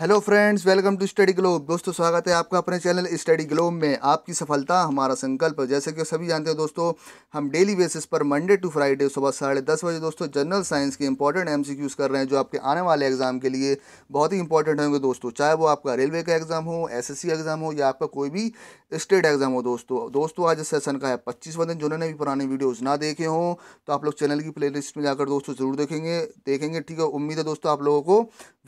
Hello friends, welcome to study globe. दोस्तों, स्वागत है आपका अपने चैनल स्टडी ग्लोब में। आपकी सफलता हमारा संकल्प। जैसे कि सभी जानते हो दोस्तों, हम डेली बेसिस पर मंडे टू फ्राइडे सुबह 10:30 बजे दोस्तों जनरल साइंस के इंपॉर्टेंट एमसीक्यूज़ कर रहे हैं, जो आपके आने वाले एग्जाम के लिए बहुत ही इंपॉर्टेंट होंगे दोस्तों। चाहे वो आपका रेलवे का एग्जाम हो, एसएससी एग्जाम हो या आपका कोई भी स्टेट एग्जाम हो दोस्तों आज इस सेशन का है 25वां दिन। जिन्होंने भी पुराने वीडियोज़ ना देखे हों तो आप लोग चैनल की प्लेलिस्ट में जाकर दोस्तों ज़रूर देखेंगे। ठीक है, उम्मीद है दोस्तों आप लोगों को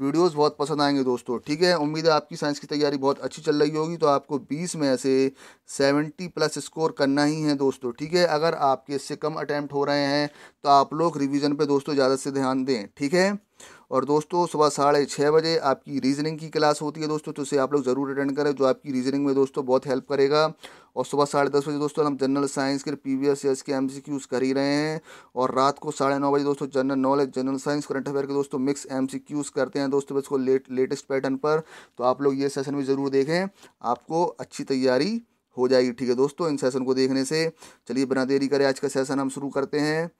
वीडियोज़ बहुत पसंद आएंगे दोस्तों। ठीक है, उम्मीद है आपकी साइंस की तैयारी बहुत अच्छी चल रही होगी। तो आपको 20 में से 70+ स्कोर करना ही है दोस्तों। ठीक है, अगर आपके इससे कम अटैम्प्ट हो रहे हैं तो आप लोग रिवीजन पे दोस्तों ज़्यादा से ध्यान दें। ठीक है, और दोस्तों सुबह 6:30 बजे आपकी रीजनिंग की क्लास होती है दोस्तों, तो उसे आप लोग ज़रूर अटेंड करें, जो आपकी रीजनिंग में दोस्तों बहुत हेल्प करेगा। और सुबह 10:30 बजे दोस्तों हम जनरल साइंस के PVS के MCQs कर ही रहे हैं, और रात को 9:30 बजे दोस्तों general knowledge, general science, current affair के दोस्तों मिक्स MCQs करते हैं दोस्तों, इसको लेटेस्ट पैटर्न पर। तो आप लोग ये सेशन भी ज़रूर देखें, आपको अच्छी तैयारी हो जाएगी। ठीक है दोस्तों, इन सेशन को देखने से चलिए बिना देरी करें आज का सेशन हम शुरू करते हैं।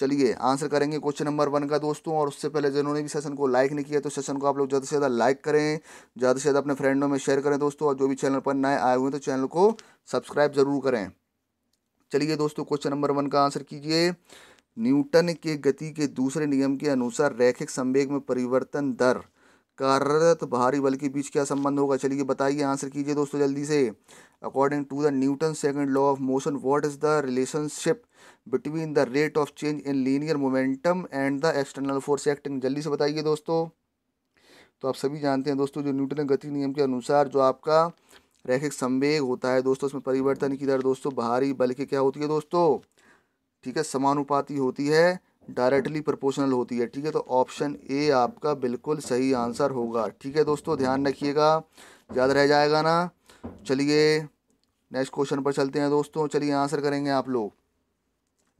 चलिए आंसर करेंगे क्वेश्चन नंबर 1 का दोस्तों। और उससे पहले जिन्होंने भी सेशन को लाइक नहीं किया तो सेशन को आप लोग ज़्यादा से ज़्यादा लाइक करें, ज़्यादा से ज़्यादा अपने फ्रेंडों में शेयर करें दोस्तों, और जो भी चैनल पर नए आए हुए हैं तो चैनल को सब्सक्राइब ज़रूर करें। चलिए दोस्तों, क्वेश्चन नंबर 1 का आंसर कीजिए। न्यूटन के गति के दूसरे नियम के अनुसार रैखिक संवेग में परिवर्तन दर कार्यरत भारी बल के बीच क्या संबंध होगा? चलिए बताइए, आंसर कीजिए दोस्तों जल्दी से। According to the Newton second law of motion, what is the relationship between the rate of change in linear momentum and the external force acting? जल्दी से बताइए दोस्तों। तो आप सभी जानते हैं दोस्तों, जो न्यूटन गति नियम के अनुसार जो आपका रैखिक संवेग होता है दोस्तों, उसमें परिवर्तन की दर दोस्तों भारी बल के क्या होती है दोस्तों? ठीक है, समानुपाती होती है, डायरेक्टली प्रोपोर्शनल होती है। ठीक है, तो ऑप्शन ए आपका बिल्कुल सही आंसर होगा। ठीक है दोस्तों, ध्यान रखिएगा, याद रह जाएगा ना। चलिए नेक्स्ट क्वेश्चन पर चलते हैं दोस्तों। चलिए आंसर करेंगे आप लोग।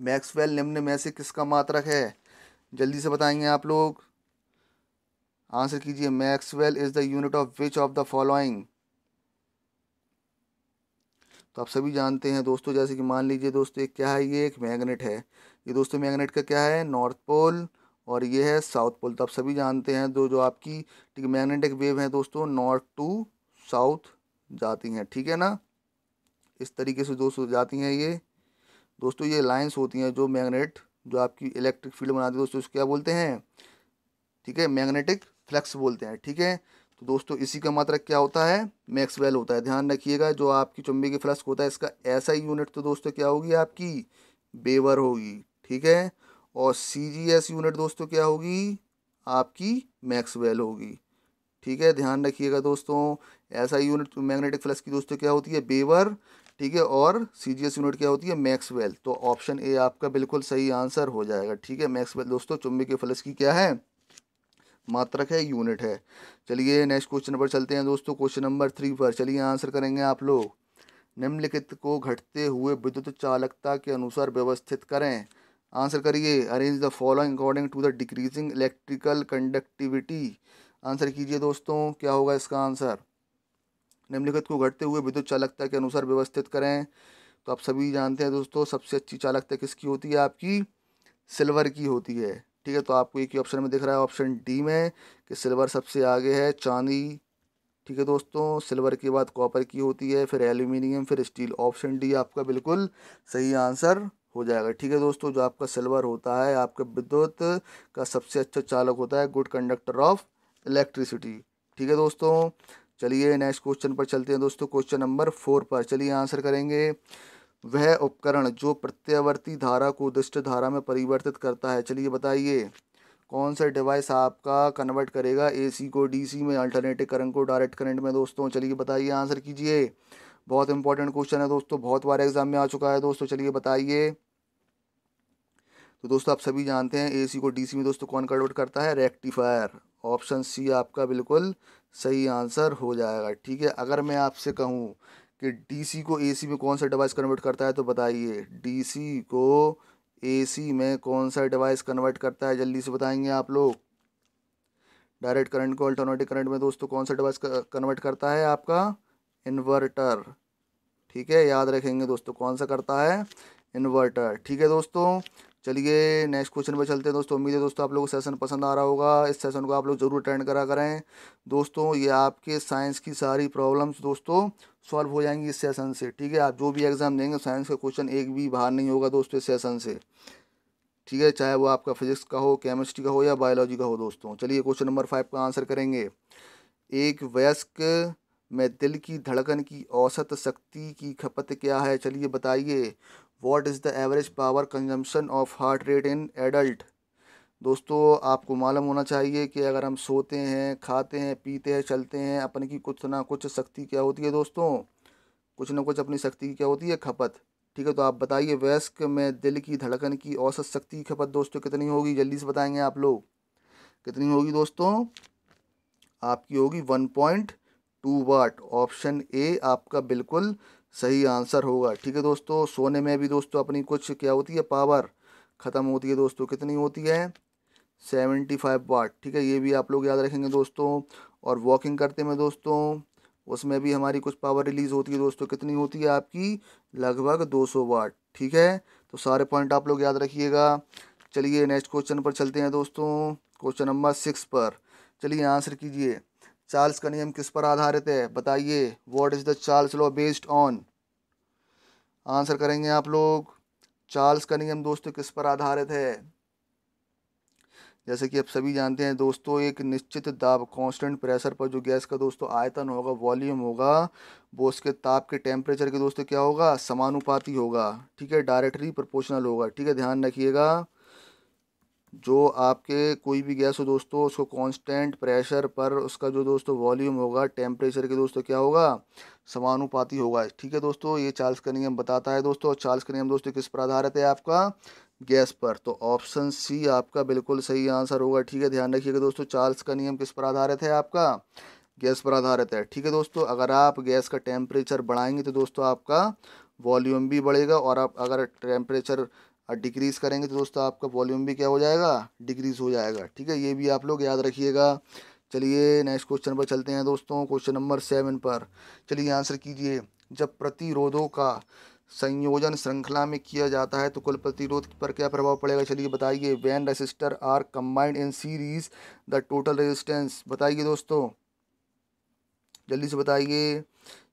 मैक्सवेल निम्न में से किसका मात्रक है? जल्दी से बताएंगे आप लोग, आंसर कीजिए। Maxwell is the unit of which of the following? तो आप सभी जानते हैं दोस्तों, जैसे कि मान लीजिए दोस्तों एक क्या है, ये एक मैग्नेट है। ये दोस्तों मैग्नेट का क्या है? नॉर्थ पोल, और ये है साउथ पोल। तो आप सभी जानते हैं जो आपकी ठीक मैग्नेटिक वेव है दोस्तों नॉर्थ टू साउथ जाती हैं। ठीक है ना, इस तरीके से दोस्तों जाती हैं। ये दोस्तों ये लाइंस होती हैं जो मैग्नेट जो आपकी इलेक्ट्रिक फील्ड बनाती है दोस्तों, उसको क्या बोलते हैं? ठीक है, मैग्नेटिक फ्लक्स बोलते हैं। ठीक है, तो दोस्तों इसी का मात्रक क्या होता है? मैक्सवेल होता है। ध्यान रखिएगा, जो आपकी चुंबकीय फ्लक्स होता है इसका ऐसा यूनिट तो दोस्तों क्या होगी? आपकी बेवर होगी। ठीक है, और CGS यूनिट दोस्तों क्या होगी? आपकी मैक्सवेल होगी। ठीक है, ध्यान रखिएगा दोस्तों, ऐसा यूनिट मैग्नेटिक फ्लक्स की दोस्तों क्या होती है? बेवर। ठीक है, और CGS यूनिट क्या होती है? मैक्सवेल। तो ऑप्शन ए आपका बिल्कुल सही आंसर हो जाएगा। ठीक है, मैक्सवेल दोस्तों चुंबकीय फ्लक्स की क्या है? मात्रक है, यूनिट है। चलिए नेक्स्ट क्वेश्चन पर चलते हैं दोस्तों, क्वेश्चन नंबर 3 पर। चलिए आंसर करेंगे आप लोग। निम्नलिखित को घटते हुए विद्युत चालकता के अनुसार व्यवस्थित करें। आंसर करिए। Arrange the following according to the decreasing electrical conductivity. Answer कीजिए दोस्तों, क्या होगा इसका आंसर? निम्नलिखित को घटते हुए विद्युत चालकता के अनुसार व्यवस्थित करें। तो आप सभी जानते हैं दोस्तों, सबसे अच्छी चालकता किसकी होती है? आपकी सिल्वर की होती है। ठीक है, तो आपको एक ही ऑप्शन में दिख रहा है, ऑप्शन डी में, कि सिल्वर सबसे आगे है, चांदी। ठीक है दोस्तों, सिल्वर के बाद कॉपर की होती है, फिर एल्यूमिनियम, फिर स्टील। ऑप्शन डी आपका बिल्कुल सही आंसर हो जाएगा। ठीक है दोस्तों, जो आपका सिल्वर होता है आपका विद्युत का सबसे अच्छा चालक होता है, गुड कंडक्टर ऑफ इलेक्ट्रिसिटी। ठीक है दोस्तों, चलिए नेक्स्ट क्वेश्चन पर चलते हैं दोस्तों, क्वेश्चन नंबर 4 पर। चलिए आंसर करेंगे। वह उपकरण जो प्रत्यावर्ती धारा को दिष्ट धारा में परिवर्तित करता है। चलिए बताइए, कौन सा डिवाइस आपका कन्वर्ट करेगा AC को DC में, अल्टरनेटिव करंट को डायरेक्ट करंट में दोस्तों? चलिए बताइए, आंसर कीजिए। बहुत इंपॉर्टेंट क्वेश्चन है दोस्तों, बहुत बार एग्जाम में आ चुका है दोस्तों। चलिए बताइए। तो दोस्तों आप सभी जानते हैं AC को DC में दोस्तों कौन कन्वर्ट करता है? रेक्टिफायर। ऑप्शन C आपका बिल्कुल सही आंसर हो जाएगा। ठीक है, अगर मैं आपसे कहूँ कि DC को AC में कौन सा डिवाइस कन्वर्ट करता है, तो बताइए DC को AC में कौन सा डिवाइस कन्वर्ट करता है? जल्दी से बताएंगे आप लोग। डायरेक्ट करंट को अल्टरनेटिव करंट में दोस्तों कौन सा डिवाइस कन्वर्ट करता है? आपका इन्वर्टर। ठीक है, याद रखेंगे दोस्तों, कौन सा करता है? इन्वर्टर। ठीक है दोस्तों, चलिए नेक्स्ट क्वेश्चन पे चलते हैं दोस्तों। उम्मीद है दोस्तों आप लोगों को सेशन पसंद आ रहा होगा। इस सेशन को आप लोग जरूर अटेंड करा करें दोस्तों। ये आपके साइंस की सारी प्रॉब्लम्स दोस्तों सॉल्व हो जाएंगी इस सेशन से, ठीक है। आप जो भी एग्जाम देंगे साइंस का क्वेश्चन एक भी बाहर नहीं होगा दोस्तों इस सेशन से, ठीक है। चाहे वो आपका फिजिक्स का हो, केमिस्ट्री का हो या बायोलॉजी का हो दोस्तों। चलिए क्वेश्चन नंबर 5 का आंसर करेंगे। एक वयस्क में दिल की धड़कन की औसत शक्ति की खपत क्या है? चलिए बताइए। What is the average power consumption of heart rate in adult? दोस्तों आपको मालूम होना चाहिए कि अगर हम सोते हैं, खाते हैं, पीते हैं, चलते हैं, अपन की कुछ ना कुछ शक्ति क्या होती है दोस्तों, कुछ ना कुछ अपनी शक्ति की क्या होती है, खपत, ठीक है। तो आप बताइए वयस्क में दिल की धड़कन की औसत शक्ति की खपत दोस्तों कितनी होगी? जल्दी से बताएंगे आप लोग कितनी होगी दोस्तों। आपकी होगी 1.2 वाट। ऑप्शन ए आपका बिल्कुल सही आंसर होगा, ठीक है दोस्तों। सोने में भी दोस्तों अपनी कुछ क्या होती है, पावर ख़त्म होती है दोस्तों। कितनी होती है? 75 वाट, ठीक है। ये भी आप लोग याद रखेंगे दोस्तों। और वॉकिंग करते में दोस्तों उसमें भी हमारी कुछ पावर रिलीज़ होती है दोस्तों। कितनी होती है? आपकी लगभग 200 वाट, ठीक है। तो सारे पॉइंट आप लोग याद रखिएगा। चलिए नेक्स्ट क्वेश्चन पर चलते हैं दोस्तों, क्वेश्चन नंबर 6 पर। चलिए आंसर कीजिए। चार्ल्स का नियम किस पर आधारित है? बताइए। What is the Charles law based on? Answer करेंगे आप लोग। चार्ल्स का नियम दोस्तों किस पर आधारित है? जैसे कि आप सभी जानते हैं दोस्तों, एक निश्चित दाब कांस्टेंट प्रेशर पर जो गैस का दोस्तों आयतन होगा, वॉल्यूम होगा, वो उसके ताप के टेम्परेचर के दोस्तों क्या होगा, समानुपाती होगा, ठीक है। डायरेक्टली प्रोपोर्शनल होगा, ठीक है। ध्यान रखिएगा जो आपके कोई भी गैस हो दोस्तों, उसको कांस्टेंट प्रेशर पर उसका जो दोस्तों वॉल्यूम होगा टेम्परेचर के दोस्तों क्या होगा, समानुपाती होगा, ठीक है दोस्तों। ये चार्ल्स का नियम बताता है दोस्तों। चार्ल्स का नियम दोस्तों किस पर आधारित है? आपका गैस पर। तो ऑप्शन सी आपका बिल्कुल सही आंसर होगा, ठीक है। ध्यान रखिएगा दोस्तों, चार्ल्स का नियम किस पर आधारित है? आपका गैस पर आधारित है, ठीक है दोस्तों। अगर आप गैस का टेम्परेचर बढ़ाएंगे तो दोस्तों आपका वॉल्यूम भी बढ़ेगा, और आप अगर टेम्परेचर डिक्रीज़ करेंगे तो दोस्तों आपका वॉल्यूम भी क्या हो जाएगा, डिक्रीज़ हो जाएगा, ठीक है। ये भी आप लोग याद रखिएगा। चलिए नेक्स्ट क्वेश्चन पर चलते हैं दोस्तों, क्वेश्चन नंबर 7 पर। चलिए आंसर कीजिए। जब प्रतिरोधों का संयोजन श्रृंखला में किया जाता है तो कुल प्रतिरोध पर क्या प्रभाव पड़ेगा? चलिए बताइए। When resistor are combined in series the total resistance? बताइए दोस्तों, जल्दी से बताइए।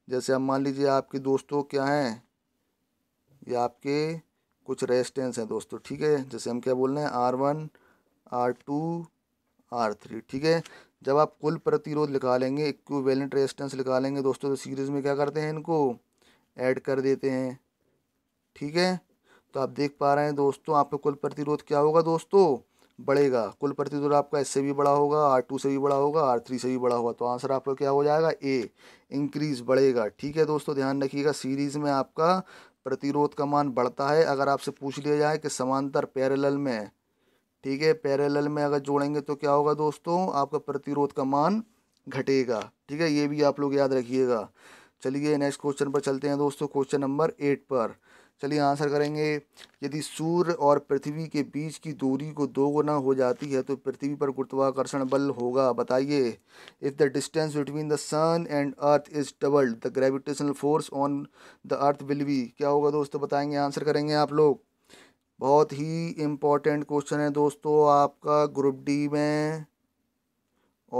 जैसे आप मान लीजिए आपके दोस्तों क्या हैं, ये आपके कुछ रेजिस्टेंस हैं दोस्तों, ठीक है। जैसे हम क्या बोल रहे हैं, R1, R2, R3, ठीक है। जब आप कुल प्रतिरोध निकालेंगे, इक्विवेलेंट रेजिस्टेंस निकालेंगे दोस्तों, तो सीरीज़ में क्या करते हैं, इनको ऐड कर देते हैं, ठीक है। तो आप देख पा रहे हैं दोस्तों आपका कुल प्रतिरोध क्या होगा दोस्तों, बढ़ेगा। कुल प्रतिरोध आपका इससे भी बड़ा होगा, R2 से भी बड़ा होगा, R3 से भी बड़ा होगा। तो आंसर आपका क्या हो जाएगा, ए, इंक्रीज, बढ़ेगा, ठीक है दोस्तों। ध्यान रखिएगा, सीरीज़ में आपका प्रतिरोध का मान बढ़ता है। अगर आपसे पूछ लिया जाए कि समांतर पैरेलल में, ठीक है, पैरेलल में अगर जोड़ेंगे तो क्या होगा दोस्तों, आपका प्रतिरोध का मान घटेगा, ठीक है। ये भी आप लोग याद रखिएगा। चलिए नेक्स्ट क्वेश्चन पर चलते हैं दोस्तों, क्वेश्चन नंबर 8 पर। चलिए आंसर करेंगे। यदि सूर्य और पृथ्वी के बीच की दूरी को 2 गुना हो जाती है तो पृथ्वी पर गुरुत्वाकर्षण बल होगा? बताइए। If the distance between the sun and earth is doubled the gravitational force on the earth will be? क्या होगा दोस्तों, बताएंगे। आंसर करेंगे आप लोग। बहुत ही इम्पोर्टेंट क्वेश्चन है दोस्तों आपका, ग्रुप डी में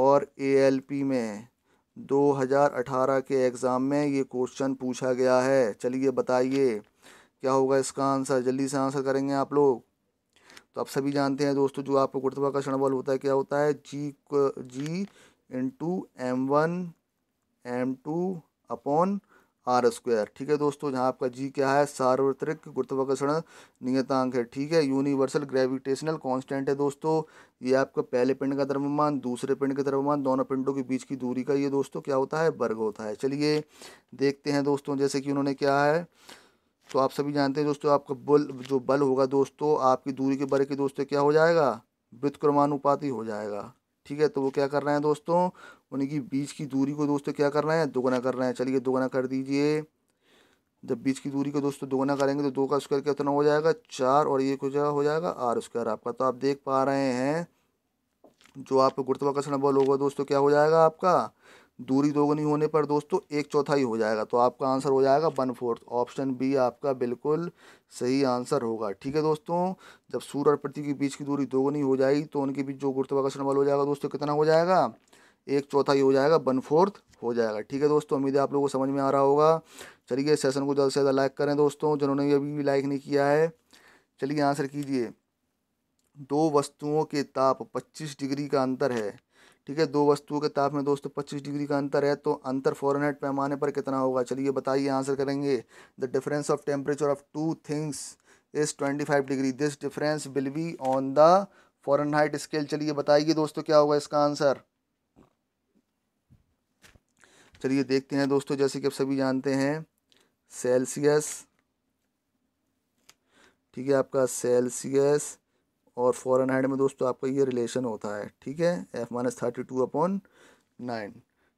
और ALP में 2018 के एग्ज़ाम में ये क्वेश्चन पूछा गया है। चलिए बताइए क्या होगा इसका आंसर, जल्दी से आंसर करेंगे आप लोग। तो आप सभी जानते हैं दोस्तों जो आपको गुरुत्वाकर्षण बल होता है क्या होता है, G into m1 m2 upon r square, ठीक है दोस्तों। जहाँ आपका G क्या है, सार्वत्रिक गुरुत्वाकर्षण नियतांक है, ठीक है। यूनिवर्सल ग्रेविटेशनल कांस्टेंट है दोस्तों। ये आपका पहले पिंड का द्रव्यमान, दूसरे पिंड का द्रव्यमान, दोनों पिंडों के बीच की दूरी का ये दोस्तों क्या होता है, वर्ग होता है। चलिए देखते हैं दोस्तों, जैसे कि उन्होंने क्या है, तो आप सभी जानते हैं दोस्तों आपका बल जो बल होगा दोस्तों आपकी दूरी के वर्ग के दोस्तों क्या हो जाएगा, व्युत्क्रमानुपाती हो जाएगा, ठीक है। तो वो क्या कर रहे हैं दोस्तों, उनकी बीच की दूरी को दोस्तों क्या कर रहे हैं, 2 गुना कर रहे हैं। चलिए 2 गुना कर दीजिए। जब बीच की दूरी को दोस्तों 2 गुना करेंगे तो 2 का स्क्वायर कितना हो जाएगा, 4, और ये क्या हो जाएगा, r स्क्वायर आपका। तो आप देख पा रहे हैं जो आपका गुरुत्वाकर्षण बल होगा दोस्तों क्या हो जाएगा, आपका दूरी दोगुनी होने पर दोस्तों एक चौथाई हो जाएगा, तो आपका आंसर हो जाएगा 1/4। ऑप्शन बी आपका बिल्कुल सही आंसर होगा। ठीक है दोस्तों, जब सूर्य और पृथ्वी के बीच की दूरी दोगुनी हो जाएगी तो उनके बीच जो गुरुत्वाकर्षण बल हो जाएगा दोस्तों कितना हो जाएगा, 1/4 हो जाएगा, 1/4 हो जाएगा। ठीक है दोस्तों, उम्मीद है आप लोगों को समझ में आ रहा होगा। चलिए सेशन को ज़्यादा से ज़्यादा लाइक करें दोस्तों, जिन्होंने अभी भी लाइक नहीं किया है। चलिए आंसर कीजिए। दो वस्तुओं के ताप 25 डिग्री का अंतर है। ठीक है, दो वस्तुओं के ताप में दोस्तों 25 डिग्री का अंतर है, तो अंतर फ़ारेनहाइट पैमाने पर कितना होगा, चलिए बताइए। आंसर करेंगे the difference of temperature of two things is 25 degree, this difference will be on the Fahrenheit scale. चलिए बताइए दोस्तों क्या होगा इसका आंसर। चलिए देखते हैं दोस्तों, जैसे कि आप सभी जानते हैं सेल्सियस, ठीक है आपका सेल्सियस और फ़ारेनहाइट में दोस्तों आपका ये रिलेशन होता है। ठीक है, F-32/9।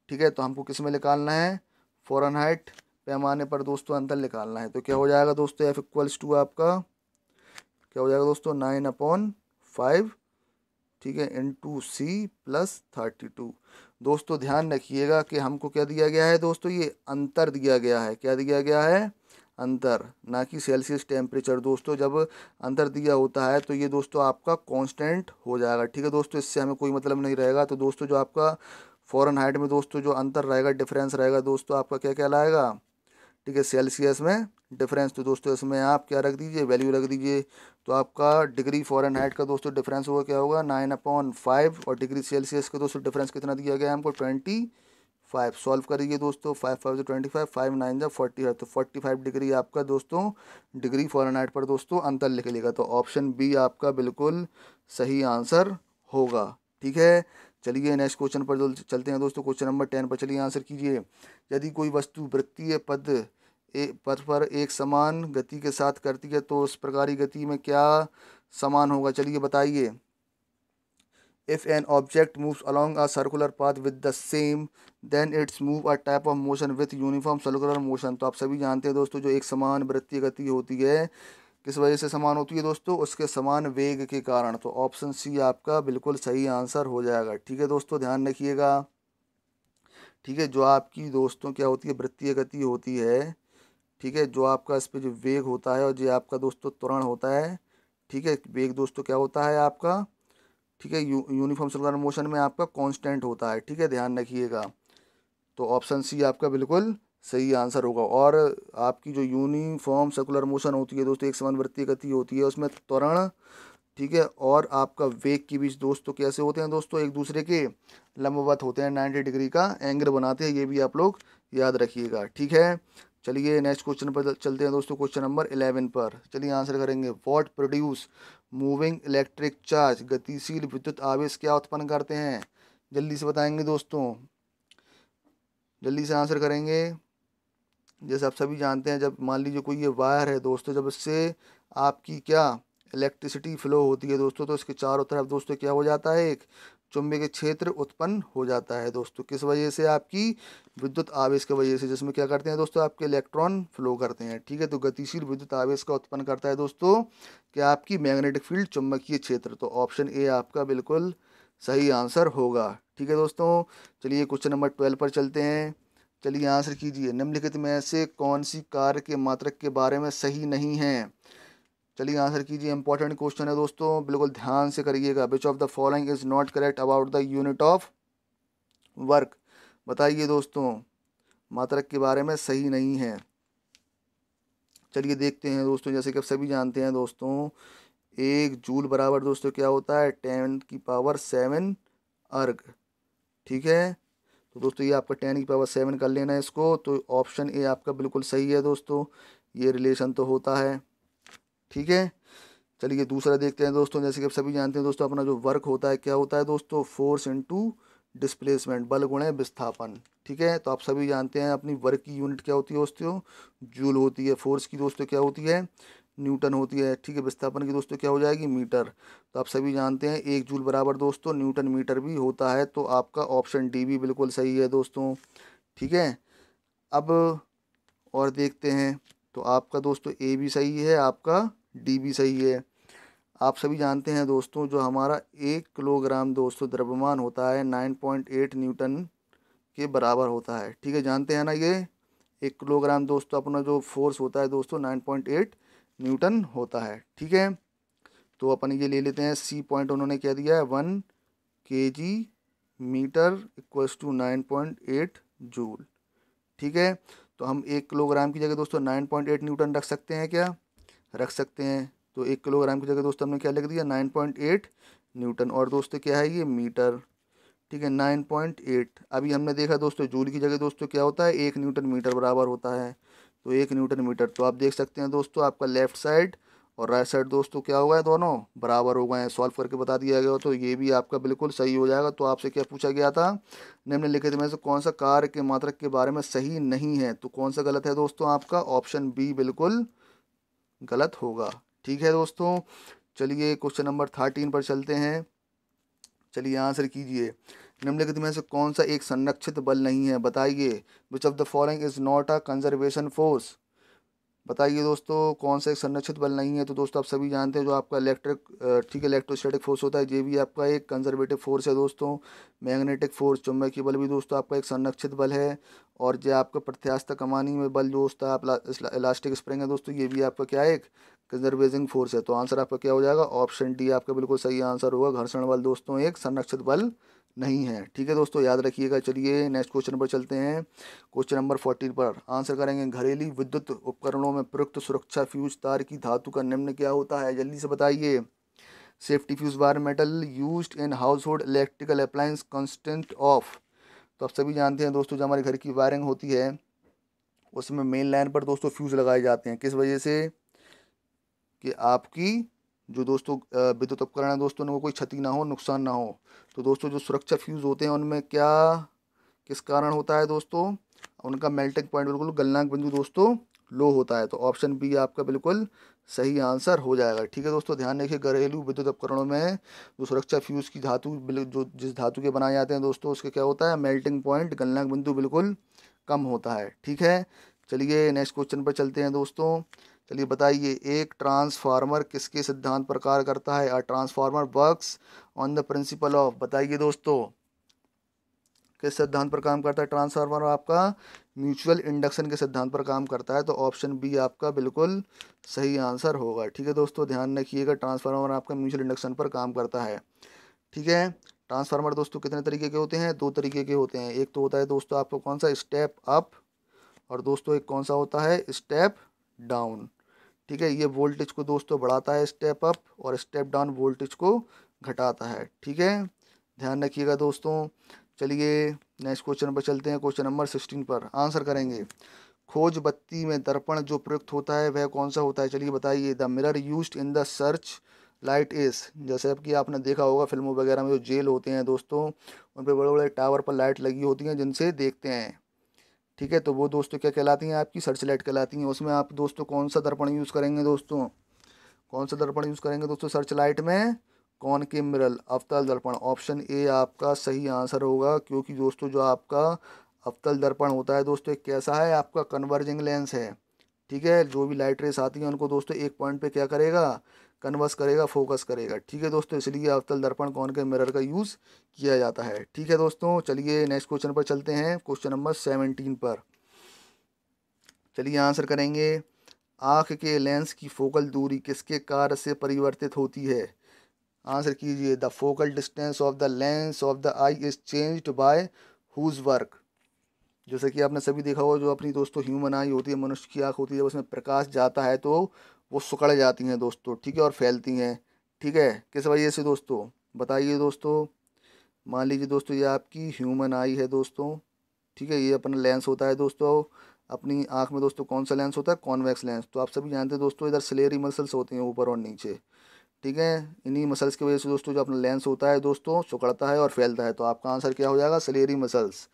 ठीक है, तो हमको किस में निकालना है, फ़ारेनहाइट पैमाने पर दोस्तों अंतर निकालना है। तो क्या हो जाएगा दोस्तों, F=2 आपका क्या हो जाएगा दोस्तों 9/5, ठीक है, × C + 32। दोस्तों ध्यान रखिएगा कि हमको क्या दिया गया है दोस्तों, ये अंतर दिया गया है। क्या दिया गया है, अंतर, ना कि सेल्सियस टेम्परेचर। दोस्तों जब अंतर दिया होता है तो ये दोस्तों आपका कांस्टेंट हो जाएगा। ठीक है दोस्तों, इससे हमें कोई मतलब नहीं रहेगा। तो दोस्तों जो आपका फ़ारेनहाइट में दोस्तों जो अंतर रहेगा, डिफरेंस रहेगा दोस्तों आपका क्या कहलाएगा, ठीक है सेल्सियस में डिफरेंस। तो दोस्तों इसमें आप क्या रख दीजिए, वैल्यू रख दीजिए। तो आपका डिग्री फ़ारेनहाइट का दोस्तों डिफरेंस होगा क्या होगा 9/5, और डिग्री सेल्सियस का दोस्तों डिफरेंस कितना दिया गया है हमको 25। सॉल्व करिए दोस्तों, 5×5=25, 5×9=45, तो 45 डिग्री आपका दोस्तों डिग्री फ़ारेनहाइट पर दोस्तों अंतर निकलेगा। तो ऑप्शन बी आपका बिल्कुल सही आंसर होगा। ठीक है, चलिए नेक्स्ट क्वेश्चन पर चलते हैं दोस्तों, क्वेश्चन नंबर 10 पर। चलिए आंसर कीजिए। यदि कोई वस्तु वृत्तीय पद पर एक समान गति के साथ करती है तो उस प्रकार की गति में क्या समान होगा, चलिए बताइए। If an object moves along a circular path with the same, then it's move a type of motion with uniform circular motion। तो आप सभी जानते हैं दोस्तों जो एक समान वृत्तीय गति होती है किस वजह से समान होती है दोस्तों, उसके समान वेग के कारण। तो ऑप्शन सी आपका बिल्कुल सही आंसर हो जाएगा। ठीक है दोस्तों, ध्यान रखिएगा। ठीक है, जो आपकी दोस्तों क्या होती है, वृत्तीय गति होती है। ठीक है, जो आपका इस पर जो वेग होता है और जो आपका दोस्तों त्वरण होता है। ठीक है, वेग दोस्तों क्या होता है आपका, ठीक है यूनिफॉर्म सर्कुलर मोशन में आपका कांस्टेंट होता है। ठीक है, ध्यान रखिएगा। तो ऑप्शन सी आपका बिल्कुल सही आंसर होगा। और आपकी जो यूनिफॉर्म सर्कुलर मोशन होती है दोस्तों, एक समान वृत्तीय गति होती है, उसमें त्वरण, ठीक है, और आपका वेग के बीच दोस्तों कैसे होते हैं दोस्तों, एक दूसरे के लंबवत होते हैं, 90 डिग्री का एंगल बनाते हैं। ये भी आप लोग याद रखिएगा। ठीक है, चलिए नेक्स्ट क्वेश्चन पर चलते हैं दोस्तों, क्वेश्चन नंबर 11 पर। चलिए आंसर करेंगे। What produce moving electric charge, गतिशील विद्युत आवेश क्या उत्पन्न करते हैं, जल्दी से बताएंगे दोस्तों, जल्दी से आंसर करेंगे। जैसे आप सभी जानते हैं, जब मान लीजिए कोई ये वायर है दोस्तों, जब इससे आपकी क्या इलेक्ट्रिसिटी फ्लो होती है दोस्तों, तो इसके चारों तरफ दोस्तों क्या हो जाता है, एक चुंबकीय क्षेत्र उत्पन्न हो जाता है दोस्तों, किस वजह से, आपकी विद्युत आवेश की वजह से, जिसमें क्या करते हैं दोस्तों आपके इलेक्ट्रॉन फ्लो करते हैं। ठीक है, तो गतिशील विद्युत आवेश का उत्पन्न करता है दोस्तों क्या आपकी मैग्नेटिक फील्ड, चुंबकीय क्षेत्र। तो ऑप्शन ए आपका बिल्कुल सही आंसर होगा। ठीक है दोस्तों, चलिए क्वेश्चन नंबर 12 पर चलते हैं। चलिए आंसर कीजिए। निम्नलिखित में से कौन सी कार्य के मात्रक के बारे में सही नहीं है, चलिए आंसर कीजिए। इंपॉर्टेंट क्वेश्चन है दोस्तों, बिल्कुल ध्यान से करिएगा। Which of the following is not correct about the unit of work, बताइए दोस्तों मात्रक के बारे में सही नहीं है। चलिए देखते हैं दोस्तों, जैसे कि आप सभी जानते हैं दोस्तों 1 जूल बराबर दोस्तों क्या होता है 10⁷ अर्ग। ठीक है, तो दोस्तों ये आपका 10⁷ कर लेना है इसको। तो ऑप्शन ए आपका बिल्कुल सही है दोस्तों, ये रिलेशन तो होता है। ठीक है, चलिए दूसरा देखते हैं दोस्तों, जैसे कि आप सभी जानते हैं दोस्तों अपना जो वर्क होता है क्या होता है दोस्तों, फोर्स × डिस्प्लेसमेंट, बल गुणे विस्थापन। ठीक है, तो आप सभी जानते हैं अपनी वर्क की यूनिट क्या होती है दोस्तों, जूल होती है। फोर्स की दोस्तों क्या होती है, न्यूटन होती है। ठीक है, विस्थापन की दोस्तों क्या हो जाएगी, मीटर। तो आप सभी जानते हैं 1 जूल बराबर दोस्तों न्यूटन मीटर भी होता है। तो आपका ऑप्शन डी भी बिल्कुल सही है दोस्तों। ठीक है, अब और देखते हैं, तो आपका दोस्तों ए भी सही है, आपका डी भी सही है। आप सभी जानते हैं दोस्तों जो हमारा 1 किलोग्राम दोस्तों द्रव्यमान होता है 9.8 न्यूटन के बराबर होता है। ठीक है, जानते हैं ना ये 1 किलोग्राम दोस्तों अपना जो फोर्स होता है दोस्तों 9.8 न्यूटन होता है। ठीक है, तो अपन ये ले लेते हैं सी पॉइंट, उन्होंने क्या दिया है 1 kg metre equals to 9.8 joule. ठीक है, तो हम 1 किलोग्राम की जगह दोस्तों 9.8 न्यूटन रख सकते हैं, क्या रख सकते हैं। तो 1 किलोग्राम की जगह दोस्तों हमने क्या लिख दिया 9.8 न्यूटन, और दोस्तों क्या है ये मीटर। ठीक है, 9.8 अभी हमने देखा दोस्तों जूल की जगह दोस्तों क्या होता है 1 न्यूटन मीटर बराबर होता है। तो 1 न्यूटन मीटर तो आप देख सकते हैं दोस्तों आपका लेफ्ट साइड और राइट साइड दोस्तों क्या होगा दोनों बराबर हो गए हैं। सॉल्व करके बता दिया गया तो ये भी आपका बिल्कुल सही हो जाएगा। तो आपसे क्या पूछा गया था, निम्नलिखित में से कौन सा कार्य के मात्रक के बारे में सही नहीं है, तो कौन सा गलत है दोस्तों, आपका ऑप्शन बी बिल्कुल गलत होगा। ठीक है दोस्तों, चलिए क्वेश्चन नंबर 13 पर चलते हैं। चलिए आंसर कीजिए, निम्नलिखित में से कौन सा एक संरक्षित बल नहीं है, बताइए। Which of the following is not a conservation force, बताइए दोस्तों कौन सा एक संरक्षित बल नहीं है। तो दोस्तों आप सभी जानते हैं जो आपका इलेक्ट्रोस्टैटिक फोर्स होता है ये भी आपका एक कंजर्वेटिव फोर्स है दोस्तों। मैग्नेटिक फोर्स चुंबकीय बल भी दोस्तों आपका एक संरक्षित बल है, और जो आपका प्रत्यास्थ कमानी में बल जो दोस्तों आप इलास्टिक स्प्रिंग है दोस्तों ये भी आपका क्या है एक कंजर्वेटिंग फोर्स है। तो आंसर आपका क्या हो जाएगा, ऑप्शन डी आपका बिल्कुल सही आंसर होगा। घर्षण बल दोस्तों एक संरक्षित बल नहीं है। ठीक है दोस्तों, याद रखिएगा। चलिए नेक्स्ट क्वेश्चन पर चलते हैं, क्वेश्चन नंबर 14 पर आंसर करेंगे। घरेलू विद्युत उपकरणों में प्रयुक्त सुरक्षा फ्यूज तार की धातु का निम्न क्या होता है, जल्दी से बताइए। Safety fuse bar metal used in household electrical appliance consist of, तो आप सभी जानते हैं दोस्तों जो हमारे घर की वायरिंग होती है उसमें मेन लाइन पर दोस्तों फ्यूज़ लगाए जाते हैं, किस वजह से कि आपकी जो दोस्तों विद्युत उपकरण है दोस्तों उनको कोई क्षति ना हो, नुकसान ना हो। तो दोस्तों जो सुरक्षा फ्यूज़ होते हैं उनमें क्या किस कारण होता है दोस्तों, उनका मेल्टिंग पॉइंट बिल्कुल गलनांक बिंदु दोस्तों लो होता है। तो ऑप्शन बी आपका बिल्कुल सही आंसर हो जाएगा। ठीक है दोस्तों, ध्यान रखिए घरेलू विद्युत उपकरणों में जो सुरक्षा फ्यूज़ की धातु जो जिस धातु के बनाए जाते हैं दोस्तों उसका क्या होता है मेल्टिंग पॉइंट गलनांक बिंदु बिल्कुल कम होता है। ठीक है, चलिए नेक्स्ट क्वेश्चन पर चलते हैं दोस्तों। चलिए बताइए, एक ट्रांसफार्मर किसके सिद्धांत पर कार्य करता है, a transformer works on the principle of, बताइए दोस्तों किस सिद्धांत पर काम करता है ट्रांसफार्मर, आपका म्यूचुअल इंडक्शन के सिद्धांत पर काम करता है। तो ऑप्शन बी आपका बिल्कुल सही आंसर होगा। ठीक है दोस्तों, ध्यान रखिएगा ट्रांसफार्मर आपका म्यूचुअल इंडक्शन पर काम करता है। ठीक है, ट्रांसफार्मर दोस्तों कितने तरीके के होते हैं, 2 तरीके के होते हैं। एक तो होता है दोस्तों आपका कौन सा स्टेप अप, और दोस्तों एक कौन सा होता है स्टेप डाउन। ठीक है, ये वोल्टेज को दोस्तों बढ़ाता है स्टेप अप, और स्टेप डाउन वोल्टेज को घटाता है। ठीक है, ध्यान रखिएगा दोस्तों। चलिए नेक्स्ट क्वेश्चन पर चलते हैं, क्वेश्चन नंबर 16 पर आंसर करेंगे। खोज बत्ती में दर्पण जो प्रयुक्त होता है वह कौन सा होता है, चलिए बताइए। The mirror used in the search light is, जैसे कि आपने देखा होगा फिल्मों वगैरह में जो जेल होते हैं दोस्तों उन पर बड़े बड़े टावर पर लाइट लगी होती हैं जिनसे देखते हैं। ठीक है, तो वो दोस्तों क्या कहलाती हैं आपकी सर्च लाइट कहलाती हैं। उसमें आप दोस्तों कौन सा दर्पण यूज़ करेंगे दोस्तों, कौन सा दर्पण यूज़ करेंगे दोस्तों सर्च लाइट में, कौन के मिरल अवतल दर्पण। ऑप्शन ए आपका सही आंसर होगा, क्योंकि दोस्तों जो आपका अवतल दर्पण होता है दोस्तों एक कैसा है आपका कन्वर्जिंग लेंस है। ठीक है, जो भी लाइट रेस आती हैं उनको दोस्तों एक पॉइंट पे क्या करेगा, कन्वर्स करेगा, फोकस करेगा। ठीक है दोस्तों, इसलिए अवतल दर्पण कौन के मिरर का यूज़ किया जाता है। ठीक है दोस्तों, चलिए नेक्स्ट क्वेश्चन पर चलते हैं, क्वेश्चन नंबर 17 पर। चलिए आंसर करेंगे, आँख के लेंस की फोकल दूरी किसके कार्य से परिवर्तित होती है, आंसर कीजिए। The focal distance of the lens of the eye is changed by whose work, जैसे कि आपने सभी देखा होगा जो अपनी दोस्तों ह्यूमन आई होती है, मनुष्य की आँख होती है, जब उसमें प्रकाश जाता है तो वो सिकुड़ जाती हैं दोस्तों। ठीक है, और फैलती हैं। ठीक है, किस वजह से दोस्तों बताइए दोस्तों। मान लीजिए दोस्तों ये आपकी ह्यूमन आई है दोस्तों। ठीक है, ये अपना लेंस होता है दोस्तों, अपनी आँख में दोस्तों कौन सा लेंस होता है, कॉन्वेक्स लेंस। तो आप सभी जानते हैं दोस्तों इधर सिलेरी मसल्स होती हैं ऊपर और नीचे। ठीक है, इन्हीं मसल्स की वजह से दोस्तों जो अपना लेंस होता है दोस्तों सिकुड़ता है और फैलता है। तो आपका आंसर क्या हो जाएगा, सिलेरी मसल्स।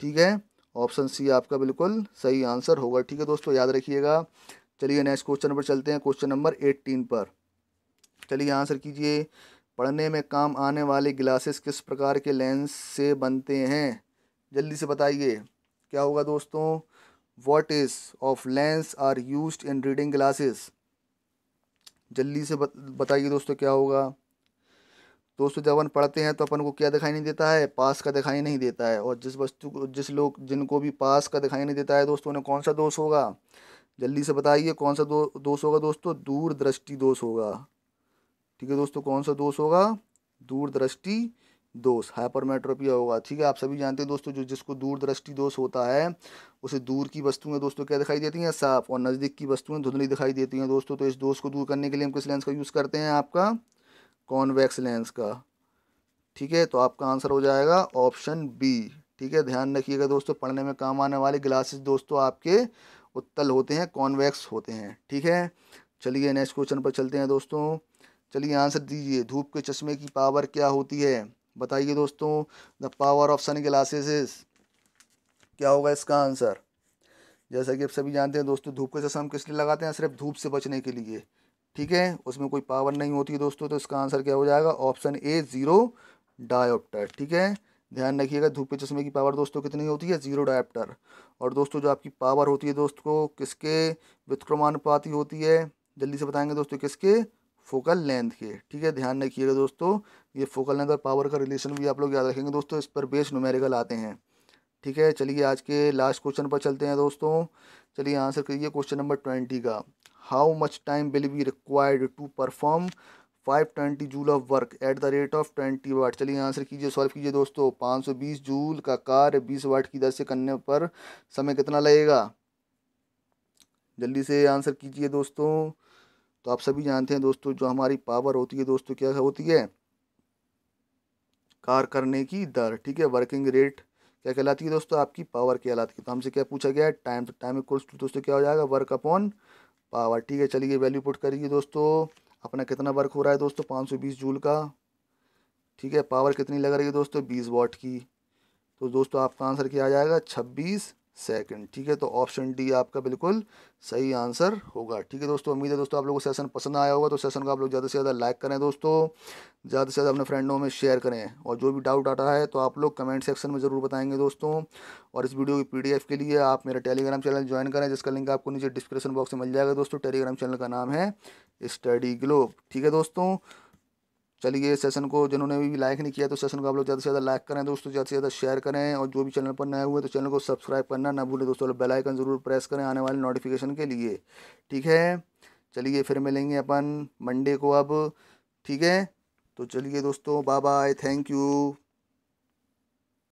ठीक है, ऑप्शन सी आपका बिल्कुल सही आंसर होगा। ठीक है दोस्तों, याद रखिएगा। चलिए नेक्स्ट क्वेश्चन पर चलते हैं, क्वेश्चन नंबर 18 पर। चलिए आंसर कीजिए, पढ़ने में काम आने वाले ग्लासेस किस प्रकार के लेंस से बनते हैं, जल्दी से बताइए क्या होगा दोस्तों। What is of lens are used in reading glasses, जल्दी से बताइए दोस्तों क्या होगा। दोस्तों जब अपन पढ़ते हैं तो अपन को क्या दिखाई नहीं देता है, पास का दिखाई नहीं देता है। और जिस वस्तु को जिस लोग जिनको भी पास का दिखाई नहीं देता है दोस्तों, उन्हें कौन सा दोष होगा, जल्दी से बताइए कौन सा दोष होगा दोस्तों, दूरदृष्टि दोष होगा। ठीक है दोस्तों, कौन सा दोष होगा, दूरदृष्टि दोष, हाइपरमेट्रोपिया होगा। ठीक है, आप सभी जानते हैं दोस्तों जो जिसको दूरदृष्टि दोष होता है उसे दूर की वस्तुएं दोस्तों क्या दिखाई देती हैं, साफ, और नज़दीक की वस्तुएं धुंधली दिखाई देती हैं दोस्तों। तो इस दोष को दूर करने के लिए हम किस लेंस का यूज़ करते हैं, आपका कॉन्वेक्स लेंस का। ठीक है, तो आपका आंसर हो जाएगा ऑप्शन बी। ठीक है, ध्यान रखिएगा दोस्तों, पढ़ने में काम आने वाले ग्लासेस दोस्तों आपके उत्तल होते हैं, कॉन्वेक्स होते हैं। ठीक है, चलिए नेक्स्ट क्वेश्चन पर चलते हैं दोस्तों। चलिए आंसर दीजिए, धूप के चश्मे की पावर क्या होती है, बताइए दोस्तों। The power of sunglasses, क्या होगा इसका आंसर। जैसा कि आप सभी जानते हैं दोस्तों, धूप के चश्मा हम किस लिए लगाते हैं, सिर्फ धूप से बचने के लिए। ठीक है, उसमें कोई पावर नहीं होती है दोस्तों। तो इसका आंसर क्या हो जाएगा, ऑप्शन ए 0 डायोप्टर। ठीक है, ध्यान रखिएगा, धूप के चश्मे की पावर दोस्तों कितनी होती है, 0 डायोप्टर। और दोस्तों जो आपकी पावर होती है दोस्तों किसके व्युत्क्रमानुपाती होती है, जल्दी से बताएंगे दोस्तों, किसके, फोकल लेंथ के। ठीक है, ध्यान रखिएगा दोस्तों, ये फोकल लेंथ और पावर का रिलेशन भी आप लोग याद रखेंगे दोस्तों, इस पर बेस न्यूमेरिकल आते हैं। ठीक है, चलिए आज के लास्ट क्वेश्चन पर चलते हैं दोस्तों। चलिए आंसर करिए क्वेश्चन नंबर 20 का, how much time will be required to perform 520 joule of work at the rate of 20 watt. चलिए आंसर कीजिए, सॉल्व कीजिए दोस्तों। 520 जूल का कार्य 20 वाट की दर से करने पर समय कितना लगेगा, जल्दी से आंसर कीजिए दोस्तों। तो आप सभी जानते हैं दोस्तों जो हमारी पावर होती है दोस्तों क्या होती है, कार्य करने की दर। ठीक है, वर्किंग रेट क्या कहलाती है दोस्तों, आपकी पावर कहलाती है। तो हमसे क्या पूछा गया है, टाइम। तो टाइम इक्वल्स टू दोस्तों क्या हो जाएगा, वर्क अपॉन पावर। ठीक है, चलिए वैल्यू पुट करिए दोस्तों, अपना कितना वर्क हो रहा है दोस्तों, 520 जूल का। ठीक है, पावर कितनी लग रही है दोस्तों, 20 वाट की। तो दोस्तों आपका आंसर क्या आ जाएगा, 26 सेकंड। ठीक है, तो ऑप्शन डी आपका बिल्कुल सही आंसर होगा। ठीक है दोस्तों, उम्मीद है दोस्तों आप लोगों को सेशन पसंद आया होगा। तो सेशन को आप लोग ज़्यादा से ज़्यादा लाइक करें दोस्तों, ज़्यादा से ज़्यादा अपने फ्रेंडों में शेयर करें, और जो भी डाउट आ रहा है तो आप लोग कमेंट सेक्शन में ज़रूर बताएंगे दोस्तों। और इस वीडियो की PDF के लिए आप मेरा टेलीग्राम चैनल ज्वाइन करें, जिसका लिंक आपको नीचे डिस्क्रिप्शन बॉक्स में मिल जाएगा दोस्तों। टेलीग्राम चैनल का नाम है स्टडी ग्लोब। ठीक है दोस्तों, चलिए सेशन को जिन्होंने भी लाइक नहीं किया तो सेशन को आप लोग ज़्यादा से ज़्यादा लाइक करें दोस्तों, ज़्यादा से ज़्यादा शेयर करें, और जो भी चैनल पर नए हुए तो चैनल को सब्सक्राइब करना ना भूलें दोस्तों। बेल आइकन ज़रूर प्रेस करें आने वाले नोटिफिकेशन के लिए। ठीक है, चलिए फिर मिलेंगे अपन मंडे को अब। ठीक है, तो चलिए दोस्तों, बाय बाय, थैंक यू।